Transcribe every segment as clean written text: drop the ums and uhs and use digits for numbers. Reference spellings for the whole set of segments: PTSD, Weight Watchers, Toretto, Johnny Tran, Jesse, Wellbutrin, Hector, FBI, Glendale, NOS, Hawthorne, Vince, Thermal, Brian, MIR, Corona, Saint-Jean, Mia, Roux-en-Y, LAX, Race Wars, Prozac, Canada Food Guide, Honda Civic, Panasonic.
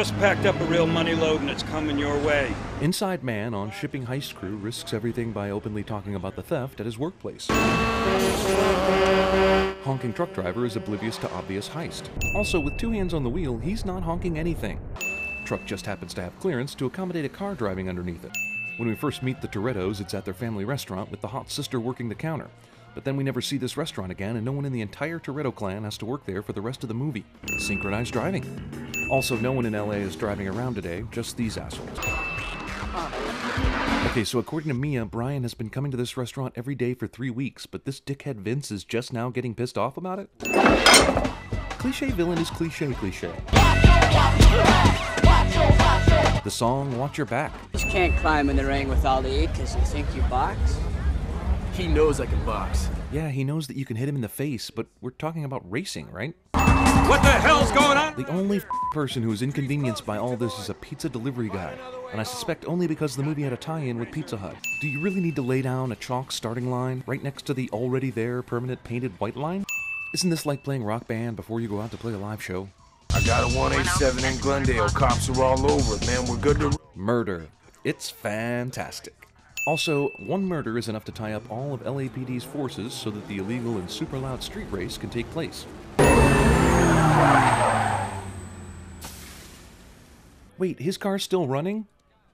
just packed up a real money load and it's coming your way. Inside man on shipping heist crew risks everything by openly talking about the theft at his workplace. Honking truck driver is oblivious to obvious heist. Also, with two hands on the wheel, he's not honking anything. Truck just happens to have clearance to accommodate a car driving underneath it. When we first meet the Torettos, it's at their family restaurant with the hot sister working the counter. But then we never see this restaurant again, and no one in the entire Toretto clan has to work there for the rest of the movie. Synchronized driving. Also, no one in LA is driving around today, just these assholes. Okay, so according to Mia, Brian has been coming to this restaurant every day for 3 weeks, but this dickhead Vince is just now getting pissed off about it? Cliché villain is cliché. The song, Watch Your Back. Just can't climb in the ring with all the eight because you think you box? He knows I can box. Yeah, he knows that you can hit him in the face, but we're talking about racing, right? What the hell's going on? The only person who is inconvenienced by all this is a pizza delivery guy, and I suspect only because the movie had a tie-in with Pizza Hut. Do you really need to lay down a chalk starting line right next to the already there permanent painted white line? Isn't this like playing Rock Band before you go out to play a live show? I got a 187 in Glendale, cops are all over it, man, we're good to... Murder. It's fantastic. Also, one murder is enough to tie up all of LAPD's forces so that the illegal and super loud street race can take place. Wait, his car's still running?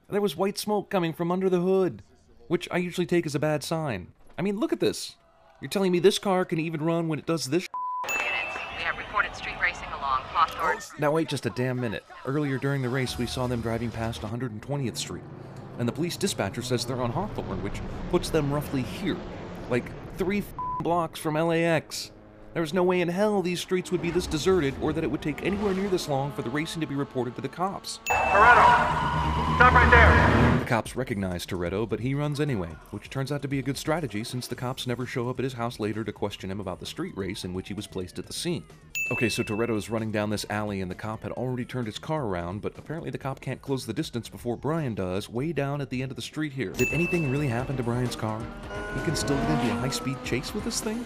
There was white smoke coming from under the hood, which I usually take as a bad sign. I mean, look at this. You're telling me this car can even run when it does this? We have reported street racing along Hawthorne. Now wait just a damn minute. Earlier during the race, we saw them driving past 120th Street. And the police dispatcher says they're on Hawthorne, which puts them roughly here, like 3 blocks from LAX. There's no way in hell these streets would be this deserted or that it would take anywhere near this long for the racing to be reported to the cops. Toretto, stop right there. The cops recognize Toretto, but he runs anyway, which turns out to be a good strategy since the cops never show up at his house later to question him about the street race in which he was placed at the scene. Okay, so Toretto is running down this alley and the cop had already turned his car around, but apparently the cop can't close the distance before Brian does, way down at the end of the street here. Did anything really happen to Brian's car? He can still get into a high-speed chase with this thing?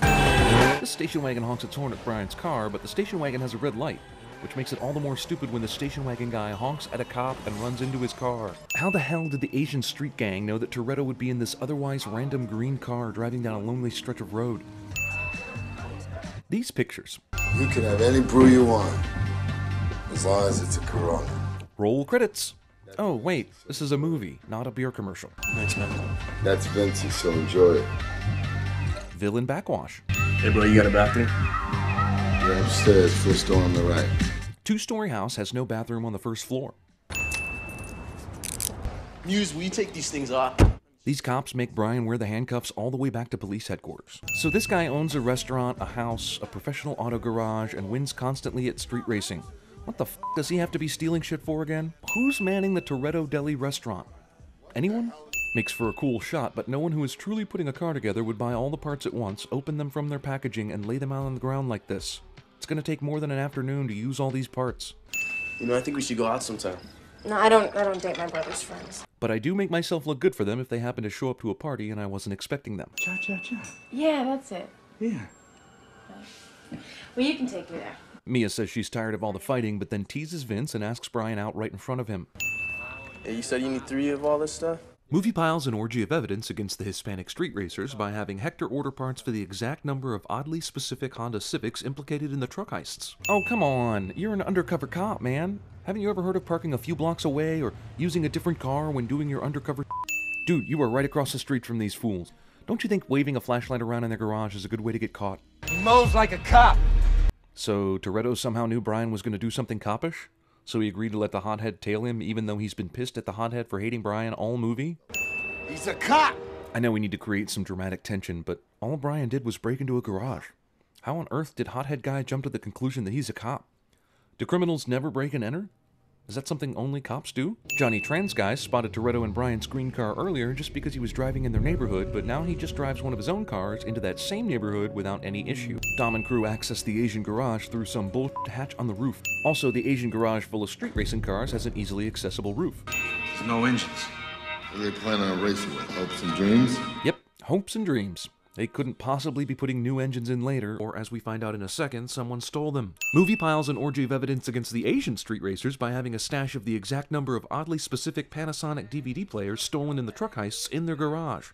This station wagon honks its horn at Brian's car, but the station wagon has a red light, which makes it all the more stupid when the station wagon guy honks at a cop and runs into his car. How the hell did the Asian street gang know that Toretto would be in this otherwise random green car driving down a lonely stretch of road? These pictures. You can have any brew you want, as long as it's a Corona. Roll credits. Oh, wait, this is a movie, not a beer commercial. Nice memo. That's Vince, so enjoy it. Villain backwash. Hey, bro, you got a bathroom? You're upstairs, first door on the right. 2-story house has no bathroom on the first floor. Muse, will you take these things off? These cops make Brian wear the handcuffs all the way back to police headquarters. So this guy owns a restaurant, a house, a professional auto garage, and wins constantly at street racing. What the f*** does he have to be stealing shit for again? Who's manning the Toretto Deli restaurant? Anyone? Makes for a cool shot, but no one who is truly putting a car together would buy all the parts at once, open them from their packaging, and lay them out on the ground like this. It's gonna take more than an afternoon to use all these parts. You know, I think we should go out sometime. No, I don't date my brother's friends. But I do make myself look good for them if they happen to show up to a party and I wasn't expecting them. Cha cha cha. Yeah, that's it. Yeah. Well, you can take me there. Mia says she's tired of all the fighting, but then teases Vince and asks Brian out right in front of him. Hey, you said you need 3 of all this stuff? Movie piles an orgy of evidence against the Hispanic street racers by having Hector order parts for the exact number of oddly specific Honda Civics implicated in the truck heists. Oh, come on. You're an undercover cop, man. Haven't you ever heard of parking a few blocks away or using a different car when doing your undercover? Dude, you are right across the street from these fools. Don't you think waving a flashlight around in their garage is a good way to get caught? He mows like a cop. So Toretto somehow knew Brian was going to do something copish? So he agreed to let the hothead tail him, even though he's been pissed at the hothead for hating Brian all movie? He's a cop! I know we need to create some dramatic tension, but all Brian did was break into a garage. How on earth did hothead guy jump to the conclusion that he's a cop? Do criminals never break and enter? Is that something only cops do? Johnny Tran's guy spotted Toretto and Brian's green car earlier just because he was driving in their neighborhood, but now he just drives one of his own cars into that same neighborhood without any issue. Dom and crew access the Asian garage through some bullshit hatch on the roof. Also, the Asian garage full of street racing cars has an easily accessible roof. There's no engines. What do they plan on racing with? Hopes and dreams? Yep, hopes and dreams. They couldn't possibly be putting new engines in later, or as we find out in a second, someone stole them. Movie piles an orgy of evidence against the Asian street racers by having a stash of the exact number of oddly specific Panasonic DVD players stolen in the truck heists in their garage.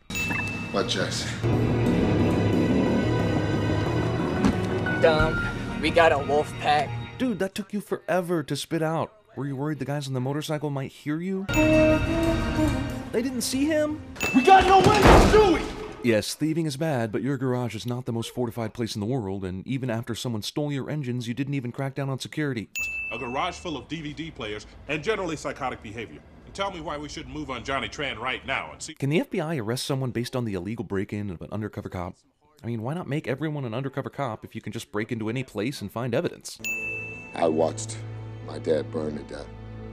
What, Jesse? Dom, we got a wolf pack. Dude, that took you forever to spit out. Were you worried the guys on the motorcycle might hear you? They didn't see him? We got no weapons, do we? Yes, thieving is bad, but your garage is not the most fortified place in the world, and even after someone stole your engines, you didn't even crack down on security. A garage full of DVD players and generally psychotic behavior. And tell me why we shouldn't move on Johnny Tran right now and see— Can the FBI arrest someone based on the illegal break-in of an undercover cop? I mean, why not make everyone an undercover cop if you can just break into any place and find evidence? I watched my dad burned to death.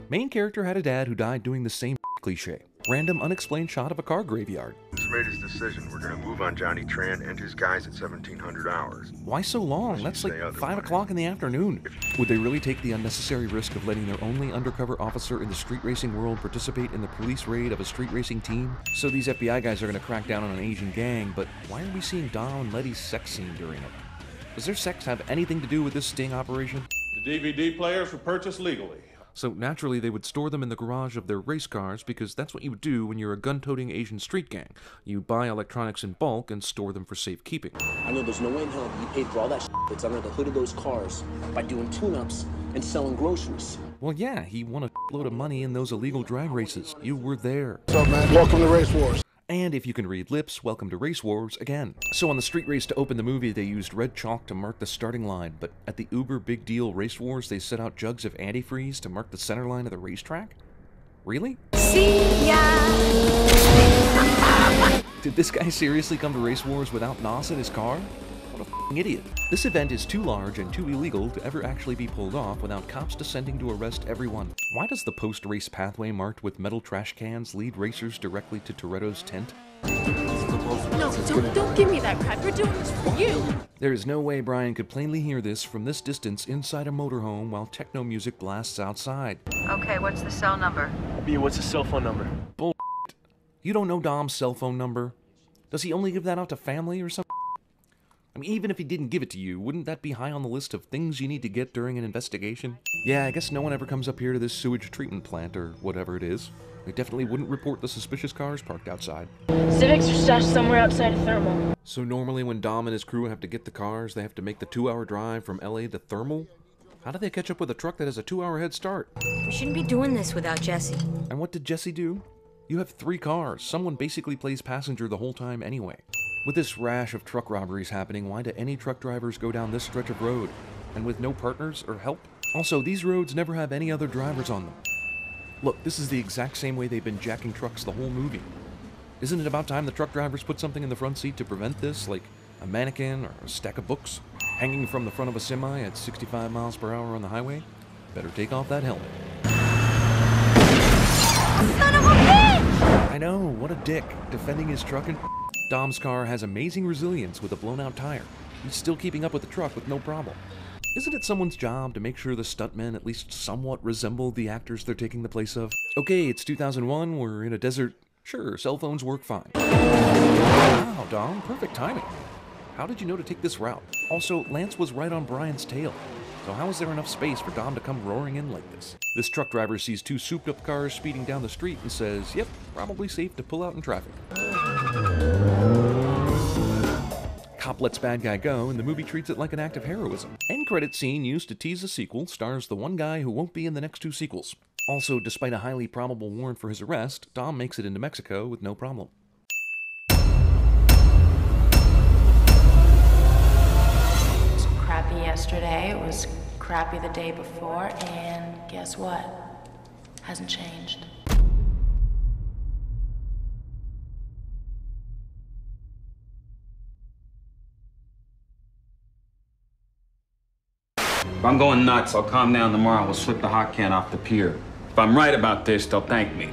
Main character had a dad who died doing the same cliche. Random unexplained shot of a car graveyard. He's made his decision. We're gonna move on Johnny Tran and his guys at 1700 hours. Why so long? That's like 5 o'clock in the afternoon. Would they really take the unnecessary risk of letting their only undercover officer in the street racing world participate in the police raid of a street racing team? So these FBI guys are gonna crack down on an Asian gang, but why are we seeing Dom and Letty's sex scene during it? Does their sex have anything to do with this sting operation? DVD players were purchased legally. So naturally they would store them in the garage of their race cars, because that's what you do when you're a gun-toting Asian street gang. You buy electronics in bulk and store them for safekeeping. I know there's no way in hell you paid for all that shit that's under the hood of those cars by doing tune-ups and selling groceries. Well yeah, he won a load of money in those illegal drag races. You were there. What's up, man? Welcome to Race Wars. And if you can read lips, welcome to Race Wars again. So on the street race to open the movie, they used red chalk to mark the starting line, but at the uber big deal Race Wars, they set out jugs of antifreeze to mark the center line of the racetrack? Really? See ya! Did this guy seriously come to Race Wars without NOS in his car? What a f***ing idiot. This event is too large and too illegal to ever actually be pulled off without cops descending to arrest everyone. Why does the post-race pathway marked with metal trash cans lead racers directly to Toretto's tent? No, don't give me that crap. We're doing this for you. There is no way Brian could plainly hear this from this distance inside a motorhome while techno music blasts outside. Okay, what's the cell number? Mia, what's the cell phone number? Bull***. You don't know Dom's cell phone number? Does he only give that out to family or something? I mean, even if he didn't give it to you, wouldn't that be high on the list of things you need to get during an investigation? Yeah, I guess no one ever comes up here to this sewage treatment plant or whatever it is. They definitely wouldn't report the suspicious cars parked outside. Civics are stashed somewhere outside of Thermal. So normally when Dom and his crew have to get the cars, they have to make the 2-hour drive from LA to Thermal? How do they catch up with a truck that has a 2-hour head start? We shouldn't be doing this without Jesse. And what did Jesse do? You have 3 cars. Someone basically plays passenger the whole time anyway. With this rash of truck robberies happening, why do any truck drivers go down this stretch of road? And with no partners or help? Also, these roads never have any other drivers on them. Look, this is the exact same way they've been jacking trucks the whole movie. Isn't it about time the truck drivers put something in the front seat to prevent this, like a mannequin or a stack of books? Hanging from the front of a semi at 65 miles per hour on the highway? Better take off that helmet. Son of a bitch! I know, what a dick, defending his truck and... Dom's car has amazing resilience with a blown-out tire. He's still keeping up with the truck with no problem. Isn't it someone's job to make sure the stuntmen at least somewhat resemble the actors they're taking the place of? Okay, it's 2001, we're in a desert. Sure, cell phones work fine. Wow, Dom, perfect timing. How did you know to take this route? Also, Lance was right on Brian's tail. So how is there enough space for Dom to come roaring in like this? This truck driver sees 2 souped-up cars speeding down the street and says, yep, probably safe to pull out in traffic. Cop lets bad guy go, and the movie treats it like an act of heroism. End credit scene used to tease a sequel stars the one guy who won't be in the next 2 sequels. Also, despite a highly probable warrant for his arrest, Dom makes it into Mexico with no problem. Yesterday, it was crappy the day before, and guess what? Hasn't changed. If I'm going nuts, I'll calm down tomorrow. We'll slip the hot can off the pier. If I'm right about this, they'll thank me.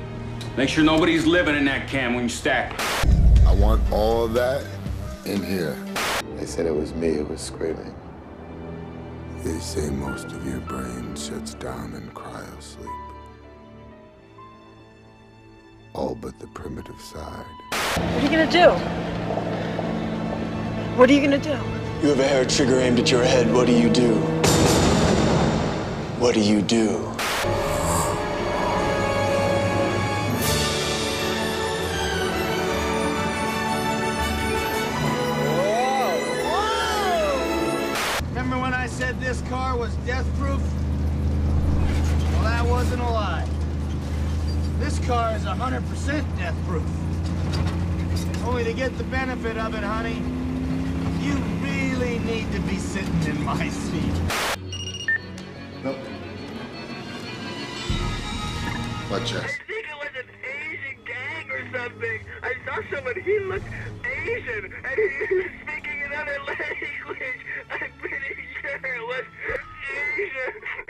Make sure nobody's living in that can when you stack it. I want all that in here. They said it was me who was screaming. They say most of your brain shuts down in cryosleep. All but the primitive side. What are you gonna do? What are you gonna do? You have a hair trigger aimed at your head. What do you do? What do you do? This car was death-proof? Well, that wasn't a lie. This car is 100% death-proof. Only to get the benefit of it, honey, you really need to be sitting in my seat. Nope. Watch out. I think it was an Asian gang or something. I saw someone, he looked Asian, and he was speaking another language. I'm pretty sure it was Asian.